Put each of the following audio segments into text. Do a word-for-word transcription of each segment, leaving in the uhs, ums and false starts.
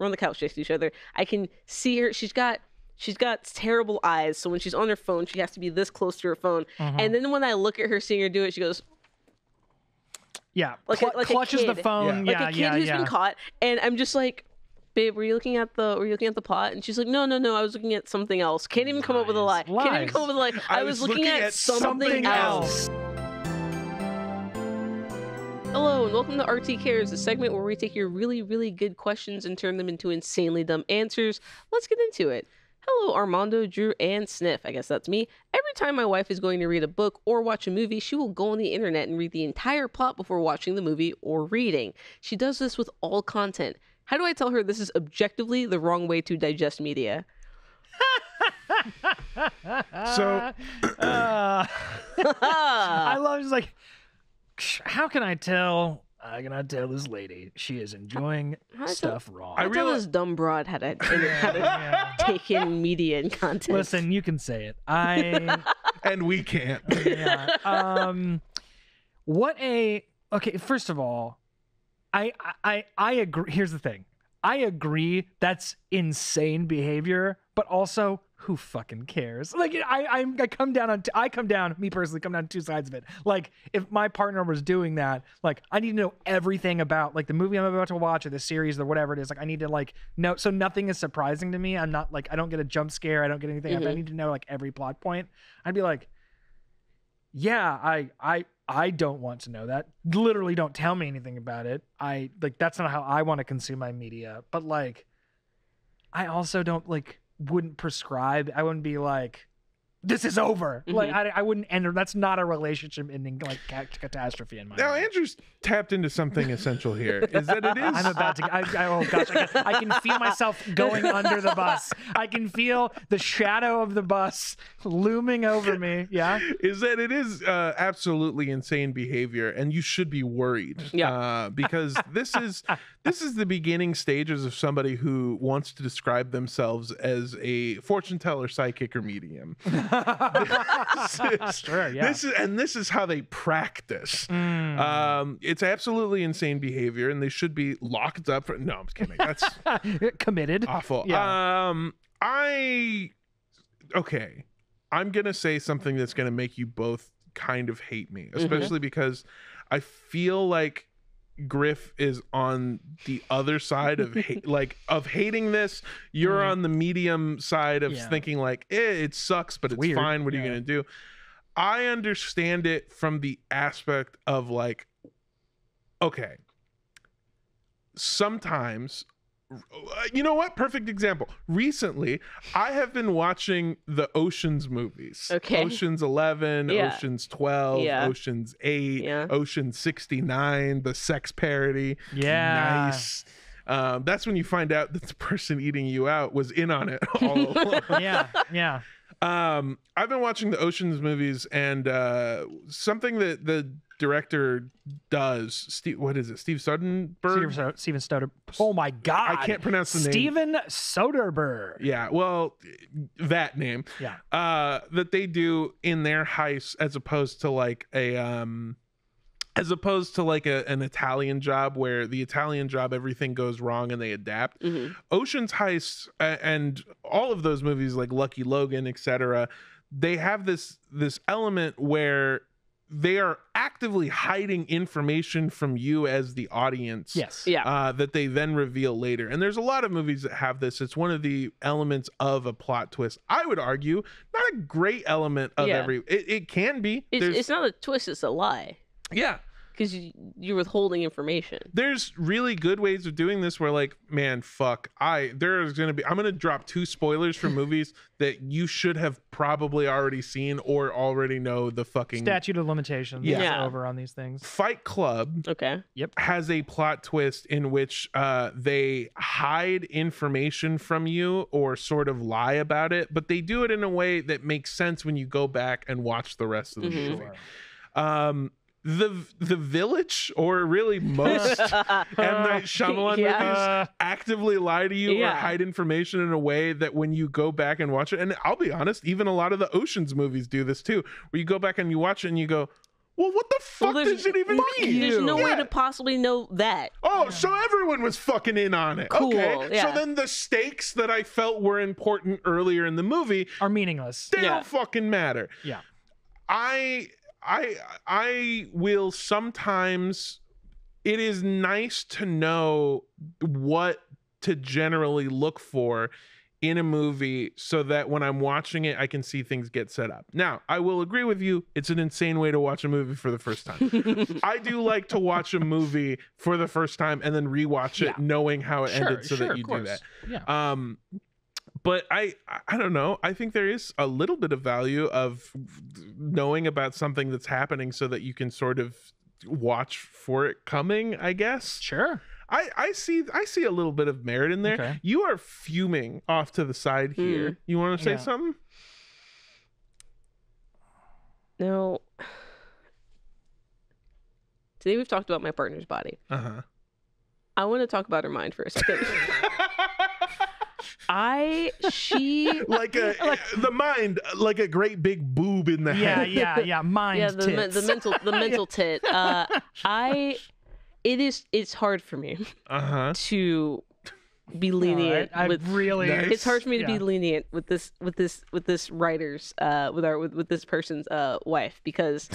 We're on the couch next to each other. I can see her. She's got she's got terrible eyes. So when she's on her phone, she has to be this close to her phone. Mm-hmm. And then when I look at her, seeing her do it, she goes. Yeah. Like, Cl- a, like clutches the phone. Yeah. Like yeah, a kid yeah, who's yeah. been caught. And I'm just like, babe, were you looking at the were you looking at the pot? And she's like, no, no, no, I was looking at something else. Can't even Lies. come up with a lie. Lies. Can't even come up with a lie. I, I was, was looking, looking at, at something, something else. else. Hello and welcome to R T Cares, the segment where we take your really, really good questions and turn them into insanely dumb answers. Let's get into it. Hello, Armando, Drew, and Sniff. I guess that's me. Every time my wife is going to read a book or watch a movie, she will go on the internet and read the entire plot before watching the movie or reading. She does this with all content. How do I tell her this is objectively the wrong way to digest media? So, uh, I love it's like, how can I tell? I cannot tell this lady she is enjoying I, stuff I tell, wrong. I, I tell realize... this dumb broad how to, how to yeah. take in media and content. Listen, you can say it. I and we can't. Yeah. Um, what a okay. First of all, I I I agree. Here's the thing. I agree. That's insane behavior, but also. Who fucking cares? Like I, I, I come down on, t- I come down, me personally, come down to two sides of it. Like if my partner was doing that, like I need to know everything about like the movie I'm about to watch or the series or whatever it is. Like I need to like know, so nothing is surprising to me. I'm not like, I don't get a jump scare. I don't get anything. Mm-hmm. I need to know like every plot point. I'd be like, yeah, I, I, I don't want to know that. Literally don't tell me anything about it. I like, that's not how I want to consume my media. But like, I also don't like, wouldn't prescribe. I wouldn't be like, this is over. Mm-hmm. Like I, I wouldn't enter. That's not a relationship ending like catastrophe in my now mind. Andrew's tapped into something essential here. Is that it is? I'm about to. I, I, oh gosh, I can, I can feel myself going under the bus. I can feel the shadow of the bus looming over me. Yeah. Is that it is uh, absolutely insane behavior, and you should be worried. Yeah. Uh, because this is this is the beginning stages of somebody who wants to describe themselves as a fortune teller, psychic, or medium. this is, sure, yeah. This is, and this is how they practice. Mm. Um, it's absolutely insane behavior, and they should be locked up for. No, I'm just kidding. That's committed. Awful. Yeah. Um, I okay. I'm gonna say something that's gonna make you both kind of hate me, especially mm-hmm. because I feel like Griff is on the other side of hate, like of hating this. You're mm. on the medium side of yeah. thinking like, eh, it sucks, but it's, it's fine. What yeah. are you gonna do? I understand it from the aspect of like, okay, sometimes, you know what? Perfect example. Recently, I have been watching the Oceans movies. Okay. Oceans eleven, yeah. Oceans twelve, yeah. Oceans eight, yeah. Ocean sixty-nine, the sex parody. Yeah. Nice. Um, that's when you find out that the person eating you out was in on it all along. Yeah, yeah. Um, I've been watching the Oceans movies, and uh, something that the director does Steve, what is it Steve Soderbergh Steven, Steven Soderbergh oh my god I can't pronounce the Steven name Steven Soderbergh yeah well that name yeah uh that they do in their heist as opposed to like a um as opposed to like a, an Italian job where the Italian job everything goes wrong and they adapt. Mm-hmm. Ocean's Heist uh, and all of those movies like Lucky Logan, etc., they have this this element where they are actively hiding information from you as the audience. Yes. Yeah. Uh, that they then reveal later. And there's a lot of movies that have this. It's one of the elements of a plot twist. I would argue not a great element of yeah. every, it, it can be. It's, it's not a twist. It's a lie. Yeah. Because you, you're withholding information. There's really good ways of doing this where like, man, fuck, I there's gonna be I'm gonna drop two spoilers for movies that you should have probably already seen or already know the fucking statute of limitations yeah. yeah. over on these things. Fight Club okay. yep. has a plot twist in which uh, they hide information from you or sort of lie about it, but they do it in a way that makes sense when you go back and watch the rest of the mm-hmm. movie. Sure. Um The the Village, or really most M. Night Shyamalan yeah. movies, actively lie to you yeah. or hide information in a way that when you go back and watch it, and I'll be honest, even a lot of the Oceans movies do this too, where you go back and you watch it and you go, Well, what the fuck well, does it even mean? You. There's no yeah. way to possibly know that. Oh, yeah. so everyone was fucking in on it. Cool, okay. Yeah. So then the stakes that I felt were important earlier in the movie are meaningless. They yeah. don't fucking matter. Yeah. I I I will sometimes it is nice to know what to generally look for in a movie so that when I'm watching it, I can see things get set up. Now, I will agree with you. It's an insane way to watch a movie for the first time. I do like to watch a movie for the first time and then rewatch it yeah. knowing how it sure, ended so sure, that you do that. Yeah. Um, but I, I don't know. I think there is a little bit of value of knowing about something that's happening so that you can sort of watch for it coming, I guess. Sure. I, I see I see a little bit of merit in there. Okay. You are fuming off to the side here. Mm. You want to say yeah. something? No. Today we've talked about my partner's body. Uh-huh. I want to talk about her mind for a second. I, she... Like a, like, the mind, like a great big boob in the yeah, head. Yeah, yeah, yeah. Mind yeah, the, tits. The mental, the mental tit. Uh, I... It is. It's hard for me uh-huh. to be lenient. Right. With, I really. Nice. It's hard for me to yeah. be lenient with this. With this. With this writer's. Uh, with our. With, with this person's. Uh, wife because,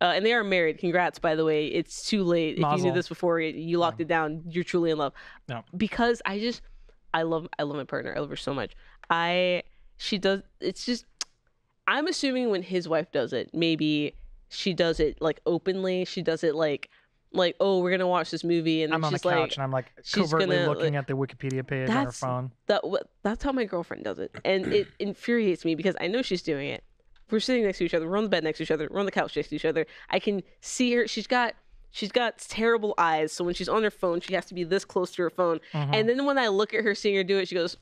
uh, and they are married. Congrats, by the way. It's too late. Mazel. If you knew this before, you locked yeah. it down. You're truly in love. No. Because I just, I love. I love my partner. I love her so much. I. She does. It's just. I'm assuming when his wife does it, maybe she does it like openly. She does it like. Like, oh, we're gonna watch this movie, and then I'm on she's the couch, like, and I'm like covertly gonna, looking like, at the Wikipedia page on her phone. That that's how my girlfriend does it, and it infuriates me because I know she's doing it. We're sitting next to each other, we're on the bed next to each other, we're on the couch next to each other. I can see her. She's got she's got terrible eyes, so when she's on her phone, she has to be this close to her phone. Mm-hmm. And then when I look at her, seeing her do it, she goes.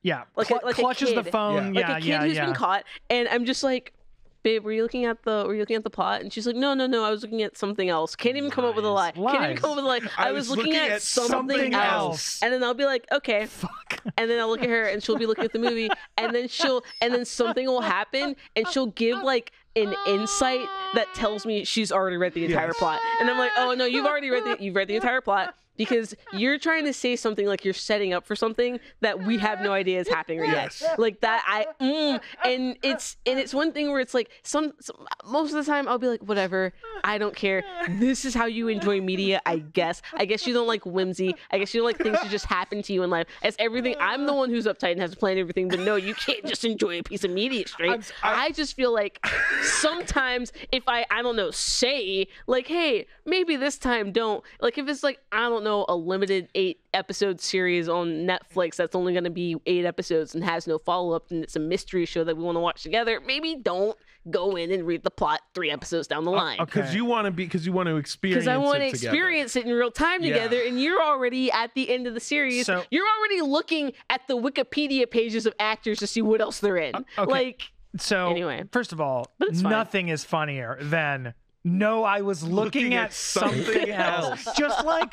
Yeah, like Cl a, like clutches a kid. The phone. Yeah, like yeah, a kid yeah, who's yeah. been caught, and I'm just like. Babe, were you looking at the were you looking at the plot? And she's like, no, no, no, I was looking at something else. Can't even Lies. Come up with a lie. Lies. Can't even come up with a lie. I, I was, was looking, looking at, at something, something else. else. And then I'll be like, okay. Fuck. And then I'll look at her and she'll be looking at the movie and then she'll and then something will happen and she'll give like an insight that tells me she's already read the entire yes. plot. And I'm like, oh no, you've already read the you've read the entire plot. Because you're trying to say something like you're setting up for something that we have no idea is happening right yes. yet. Like that, I, mm, and it's and it's one thing where it's like some, some most of the time I'll be like whatever, I don't care. This is how you enjoy media, I guess. I guess you don't like whimsy. I guess you don't like things that just happen to you in life. It's everything. I'm the one who's uptight and has to plan everything. But no, you can't just enjoy a piece of media straight. I'm, I'm, I just feel like sometimes if I I don't know say like hey maybe this time don't like if it's like I don't. Know a limited eight episode series on Netflix that's only going to be eight episodes and has no follow-up and it's a mystery show that we want to watch together, maybe don't go in and read the plot three episodes down the line because okay. you want to be because you want to experience because I want to experience it in real time together yeah. and you're already at the end of the series so, you're already looking at the Wikipedia pages of actors to see what else they're in okay. like so anyway first of all nothing is funnier than no, I was looking, looking at, at something, something else. Just like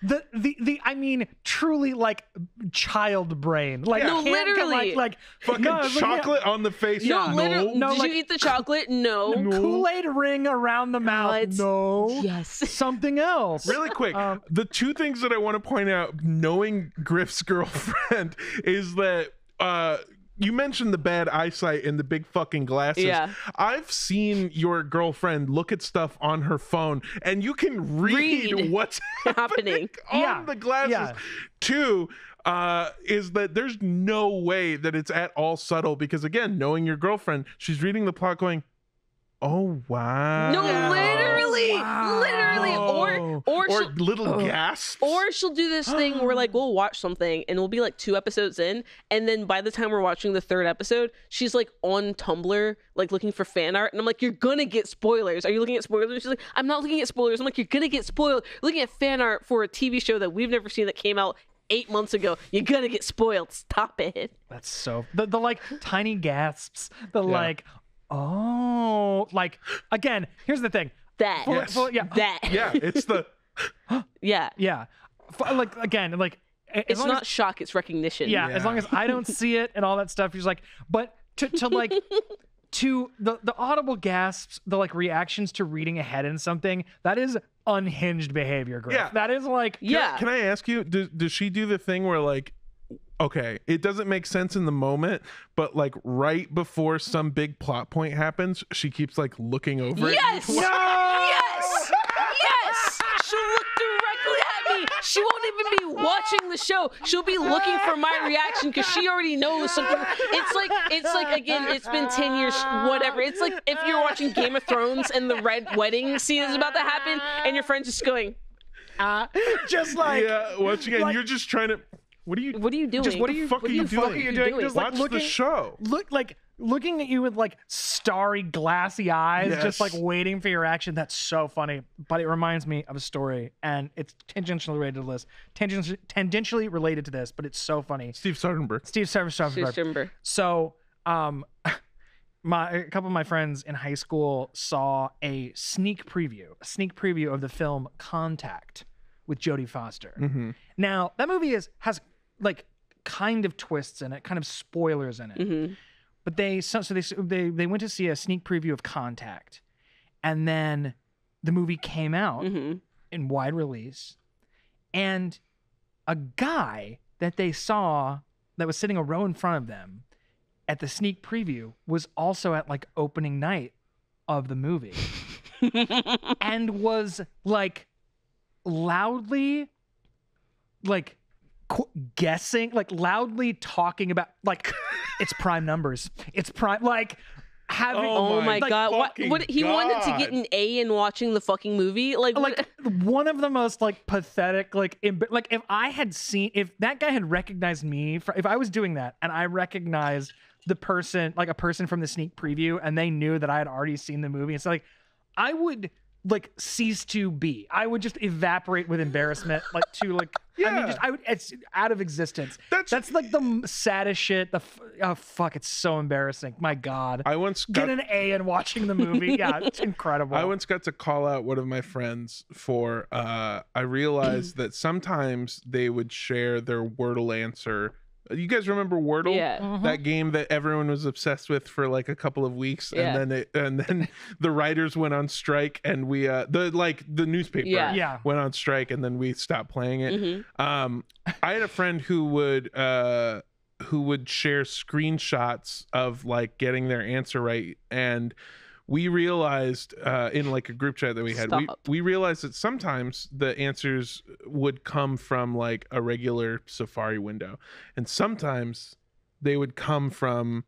the the the. I mean, truly like child brain. Like yeah. no, literally, like, like fucking no, chocolate at, on the face. Yeah. No, literally. No, did like, you eat the chocolate? No. no. Kool-Aid ring around the mouth. God's, no. Yes. Something else. Really quick, um, the two things that I want to point out, knowing Griff's girlfriend, is that. Uh, You mentioned the bad eyesight and the big fucking glasses. Yeah. I've seen your girlfriend look at stuff on her phone and you can read, read what's happening, happening. on yeah. the glasses. Yeah. Two, uh, is that there's no way that it's at all subtle because, again, knowing your girlfriend, she's reading the plot going, oh, wow. No, literally, wow. literally. Or, or, or little oh. gasps. Or she'll do this thing where, like, we'll watch something and we'll be, like, two episodes in. And then by the time we're watching the third episode, she's, like, on Tumblr, like, looking for fan art. And I'm like, you're going to get spoilers. Are you looking at spoilers? She's like, I'm not looking at spoilers. I'm like, you're going to get spoiled. Looking at fan art for a T V show that we've never seen that came out eight months ago. You're going to get spoiled. Stop it. That's so... The, the like, tiny gasps. The, yeah. like... Oh, like again, here's the thing that full, yes. full, yeah. that yeah it's the yeah yeah like again like it's not as, shock it's recognition yeah, yeah as long as I don't see it and all that stuff you're just like but to, to like to the the audible gasps, the like reactions to reading ahead in something, that is unhinged behavior, Griff. Yeah. That is like, can, yeah. Can I ask you, does, does she do the thing where like, okay, it doesn't make sense in the moment, but like right before some big plot point happens, she keeps like looking over yes! it. Yes! No! Yes! Yes! She'll look directly at me. She won't even be watching the show. She'll be looking for my reaction because she already knows something. It's like, it's like, again, it's been ten years, whatever. It's like if you're watching Game of Thrones and the red wedding scene is about to happen and your friend's just going, ah. Just like. Yeah, once again, like, you're just trying to. What are you? What are you doing? Just what are you? Fuck what are you doing? Fuck are you doing? Just like watch looking, the show. Look like looking at you with like starry, glassy eyes, yes. just like waiting for your action. That's so funny. But it reminds me of a story, and it's tangentially related to this. Tangentially, tangentially related to this, but it's so funny. Steve Soderbergh. Steve Soderbergh. Steve Soderbergh. So, um, my a couple of my friends in high school saw a sneak preview, a sneak preview of the film Contact with Jodie Foster. Mm-hmm. Now that movie is has. like kind of twists in it, kind of spoilers in it. Mm-hmm. But they, so, so they, they, they went to see a sneak preview of Contact, and then the movie came out mm-hmm. in wide release, and a guy that they saw that was sitting a row in front of them at the sneak preview was also at like opening night of the movie and was like loudly like, Qu guessing, like loudly talking about, like it's prime numbers. It's prime, like having. Oh my like, god! What, what he god. wanted to get an A in watching the fucking movie, like like what? One of the most like pathetic, like like if I had seen, if that guy had recognized me, for, if I was doing that and I recognized the person, like a person from the sneak preview, and they knew that I had already seen the movie, it's so, like I would. like cease to be. I would just evaporate with embarrassment, like to like. Yeah. I mean, just I would. It's out of existence. That's that's like the saddest shit. The f oh fuck, it's so embarrassing. My god. I once got, get an A in watching the movie. Yeah, it's incredible. I once got to call out one of my friends for. Uh, I realized that sometimes they would share their Wordle answer. You guys remember Wordle? Yeah. Mm-hmm. That game that everyone was obsessed with for like a couple of weeks, yeah. and then it, and then the writers went on strike, and we uh, the like the newspaper yeah. Yeah. went on strike, and then we stopped playing it. Mm-hmm. Um, I had a friend who would uh, who would share screenshots of like getting their answer right, and we realized uh, in like a group chat that we had, we, we realized that sometimes the answers would come from like a regular Safari window, and sometimes they would come from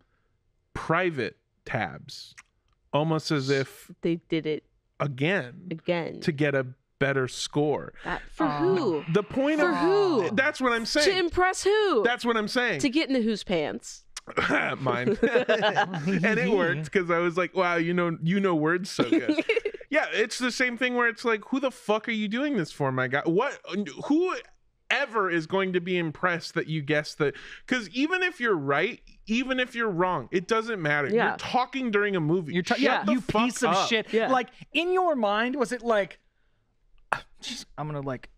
private tabs, almost as if they did it again, again to get a better score. That, for uh, who? The point for of who? That's what I'm saying. To impress who? That's what I'm saying. To get into whose pants? Mine. And it worked because I was like, wow, you know you know words so good. Yeah, it's the same thing where it's like, who the fuck are you doing this for, my guy? What, whoever is going to be impressed that you guessed that, because even if you're right, even if you're wrong, it doesn't matter. Yeah. You're talking during a movie. You're talking yeah. you piece of up. shit. Yeah. Like in your mind, was it like, I'm gonna like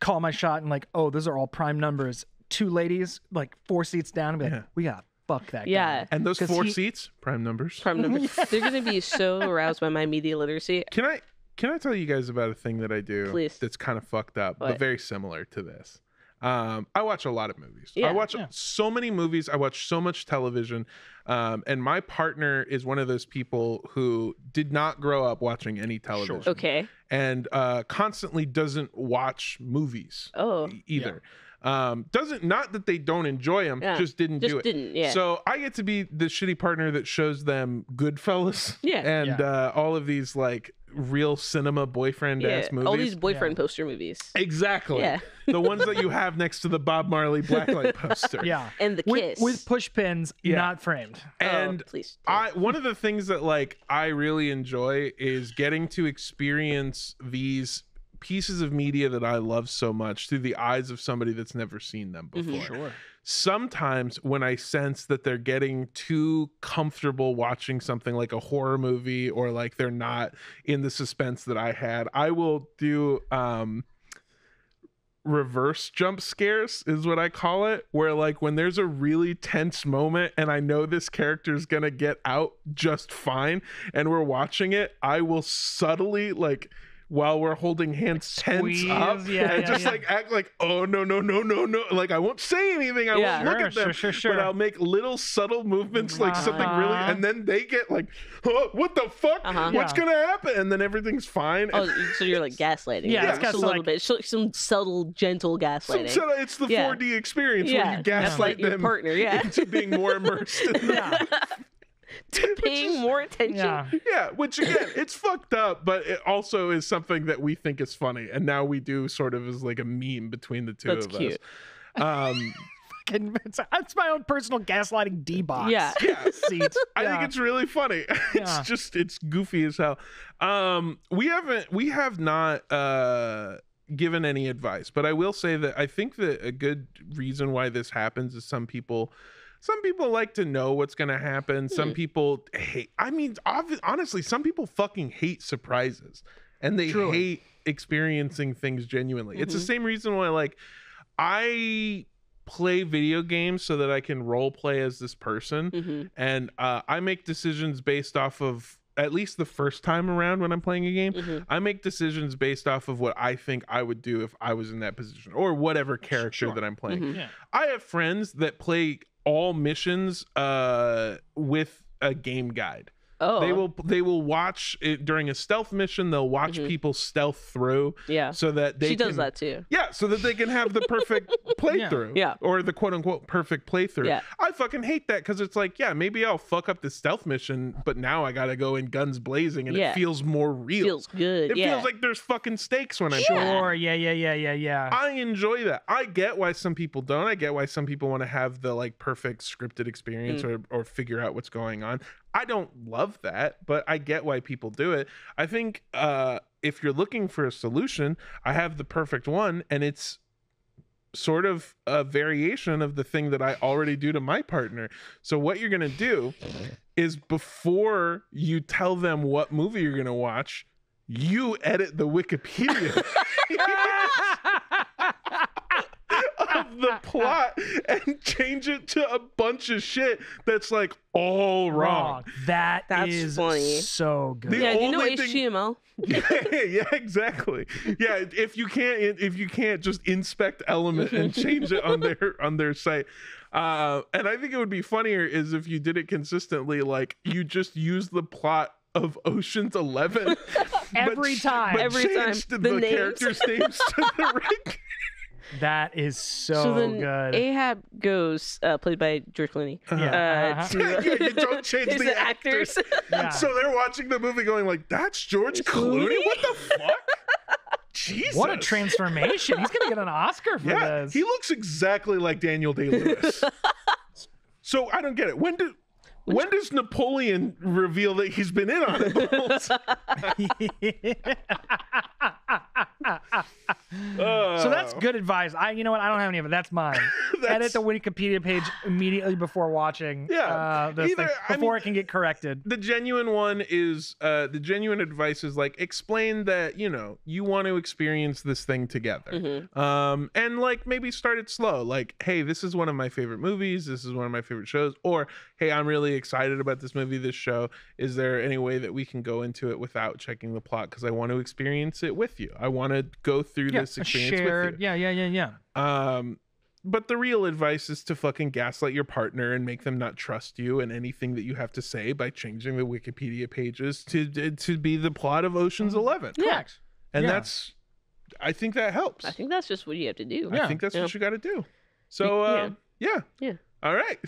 call my shot and like, oh, those are all prime numbers. Two ladies, like four seats down, and be like, yeah. we gotta fuck that yeah. guy. And those four he... seats, prime numbers. Prime numbers. Yeah. They're gonna be so aroused by my media literacy. Can I can I tell you guys about a thing that I do Please. that's kind of fucked up, what? but very similar to this? Um, I watch a lot of movies. Yeah. I watch yeah. so many movies. I watch so much television. Um, and my partner is one of those people who did not grow up watching any television. Sure. Okay. And uh, constantly doesn't watch movies. Oh. Either. Yeah. Um, doesn't not that they don't enjoy them, yeah. just didn't just do it. Didn't, yeah. So I get to be the shitty partner that shows them Goodfellas, yeah, and yeah. Uh, all of these like real cinema boyfriend ass yeah. movies, all these boyfriend yeah. poster movies, exactly, yeah. the ones that you have next to the Bob Marley Blacklight poster, yeah, and the kiss with, with push pins, yeah. not framed. And oh, please, I one of the things that like I really enjoy is getting to experience these pieces of media that I love so much through the eyes of somebody that's never seen them before. Mm-hmm. Sure. Sometimes when I sense that they're getting too comfortable watching something like a horror movie, or like they're not in the suspense that I had, I will do um reverse jump scares is what I call it, where like when there's a really tense moment and I know this character's gonna get out just fine and we're watching it, I will subtly, like while we're holding hands, tense up yeah, and yeah, just yeah. like act like, oh no no no no no, like I won't say anything, I yeah, won't sure, look at them, sure, sure, sure. but I'll make little subtle movements like uh-huh. something really, and then they get like, oh, what the fuck, uh-huh. what's yeah. gonna happen, and then everything's fine. Oh, and so you're like gaslighting, yeah, yeah. It's just a little like, bit, some subtle gentle gaslighting. Some, it's the yeah. four D experience yeah. where you gaslight yeah. them partner, yeah. into being more immersed in yeah. to paying is, more attention yeah. yeah which again, it's fucked up, but it also is something that we think is funny, and now we do sort of as like a meme between the two that's of cute. us. um That's my own personal gaslighting D-box. Yeah, yeah. Seat. I yeah. think it's really funny. It's yeah. just, it's goofy as hell. um we haven't we have not uh given any advice, but I will say that I think that a good reason why this happens is some people Some people like to know what's going to happen. Some people hate. I mean, obvi- honestly, some people fucking hate surprises, and they True. hate experiencing things genuinely. Mm-hmm. It's the same reason why, like, I play video games so that I can role play as this person, mm-hmm. and uh, I make decisions based off of, at least the first time around when I'm playing a game, mm-hmm. I make decisions based off of what I think I would do if I was in that position, or whatever character sure. that I'm playing. Mm-hmm. Yeah. I have friends that play all missions uh with a game guide. Oh, they will they will watch it during a stealth mission. They'll watch mm-hmm. people stealth through, yeah, so that they she can, does that too, yeah, so that they can have the perfect playthrough, yeah. yeah, or the quote unquote perfect playthrough. Yeah. I fucking hate that, because it's like, yeah, maybe I'll fuck up the stealth mission, but now I gotta go in guns blazing, and yeah. it feels more real. Feels good. It yeah. feels like there's fucking stakes when I sure, play. yeah, yeah, yeah, yeah, yeah. I enjoy that. I get why some people don't. I get why some people want to have the like perfect scripted experience, mm. or or figure out what's going on. I don't love that, but I get why people do it. I think uh, if you're looking for a solution, I have the perfect one, and it's sort of a variation of the thing that I already do to my partner. So what you're going to do is, before you tell them what movie you're going to watch, you edit the Wikipedia of the plot and change it to a bunch of shit that's like all wrong. Oh, that that's is funny. So good. The yeah, do you know H T M L? Thing... yeah, yeah, exactly. Yeah, if you can't, if you can't just inspect element and change it on their on their site. Uh, and I think it would be funnier is if you did it consistently, like you just use the plot of Ocean's Eleven every but, time, but every time the, the names. characters' names to the rank. That is so, so then good. Ahab goes, uh, played by George Clooney. Uh-huh. Uh, uh-huh. To, uh, you, you don't change the actors. actors. Yeah. So they're watching the movie going like, that's George Clooney? Clooney? What the fuck? Jesus. What a transformation. He's going to get an Oscar for yeah, this. He looks exactly like Daniel Day-Lewis. So I don't get it. When do... When does Napoleon reveal that he's been in on it the uh, So that's good advice. I, you know what? I don't have any of it. That's mine. That's... Edit the Wikipedia page immediately before watching. Yeah, uh, this Either, thing, before I mean, it can get corrected. The genuine one is uh, the genuine advice is like, explain that you know you want to experience this thing together, mm-hmm. um, and like maybe start it slow. Like, hey, this is one of my favorite movies. This is one of my favorite shows. Or, hey, I'm really excited about this movie, this show. Is there any way that we can go into it without checking the plot? Because I want to experience it with you. I want to go through yeah, this experience shared, with you. Yeah, yeah, yeah, yeah. Um, but the real advice is to fucking gaslight your partner and make them not trust you and anything that you have to say by changing the Wikipedia pages to to be the plot of Ocean's Eleven. Yeah. Correct. And yeah. that's, I think that helps. I think that's just what you have to do. Yeah. I think that's yeah. what you got to do. So, uh, yeah. yeah. Yeah. All right.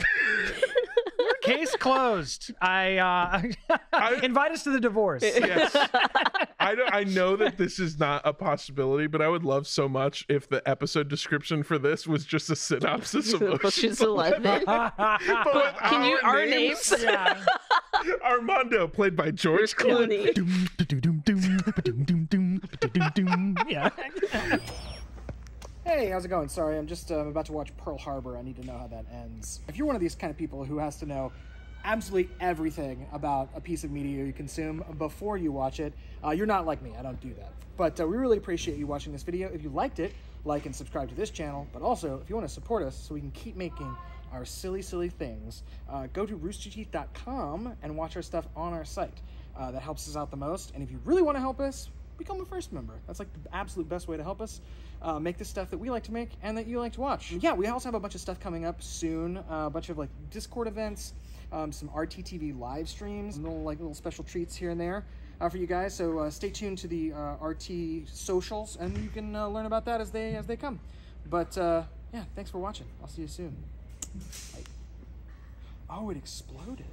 Case closed. I, uh, I invite us to the divorce. Yes. I, don't, I know that this is not a possibility, but I would love so much if the episode description for this was just a synopsis of Ocean's Eleven. But but can you our names? names? Yeah. Armando, played by George Clooney. Yeah. Hey, how's it going? Sorry, I'm just uh, about to watch Pearl Harbor. I need to know how that ends. If you're one of these kind of people who has to know absolutely everything about a piece of media you consume before you watch it, uh, you're not like me. I don't do that. But uh, we really appreciate you watching this video. If you liked it, like and subscribe to this channel, but also if you want to support us so we can keep making our silly, silly things, uh, go to rooster teeth dot com and watch our stuff on our site. Uh, that helps us out the most. And if you really want to help us, become a first member. That's like the absolute best way to help us uh, make the stuff that we like to make and that you like to watch. Yeah, we also have a bunch of stuff coming up soon. Uh, a bunch of like Discord events, um, some R T T V live streams, and little like little special treats here and there uh, for you guys. So uh, stay tuned to the uh, R T socials, and you can uh, learn about that as they as they come. But uh, yeah, thanks for watching. I'll see you soon. Bye. Oh, it exploded.